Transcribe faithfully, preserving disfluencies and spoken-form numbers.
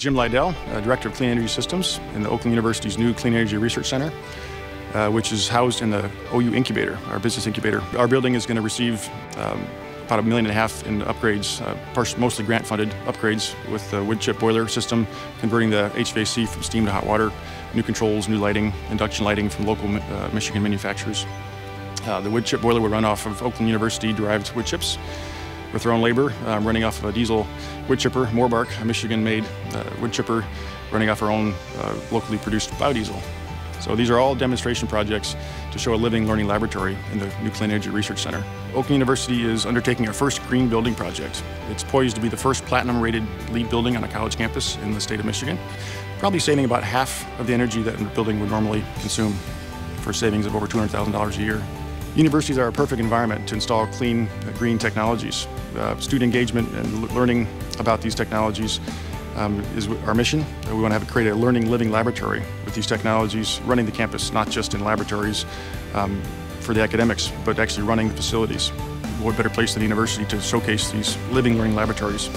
Jim Leidel, uh, Director of Clean Energy Systems in the Oakland University's new Clean Energy Research Center, uh, which is housed in the O U Incubator, our business incubator. Our building is going to receive um, about a million and a half in upgrades, uh, mostly grant-funded upgrades with the wood chip boiler system, converting the H V A C from steam to hot water, new controls, new lighting, induction lighting from local uh, Michigan manufacturers. Uh, the wood chip boiler would run off of Oakland University-derived wood chips, with their own labor, um, running off of a diesel wood chipper, Moorbark, a Michigan-made uh, wood chipper, running off our own uh, locally produced biodiesel. So these are all demonstration projects to show a living learning laboratory in the new Clean Energy Research Center. Oakland University is undertaking our first green building project. It's poised to be the first platinum-rated LEED building on a college campus in the state of Michigan, probably saving about half of the energy that the building would normally consume, for savings of over two hundred thousand dollars a year. Universities are a perfect environment to install clean, green technologies. Uh, student engagement and learning about these technologies um, is our mission. We want to have create a learning, living laboratory with these technologies, running the campus, not just in laboratories um, for the academics, but actually running the facilities. What better place than the university to showcase these living, learning laboratories?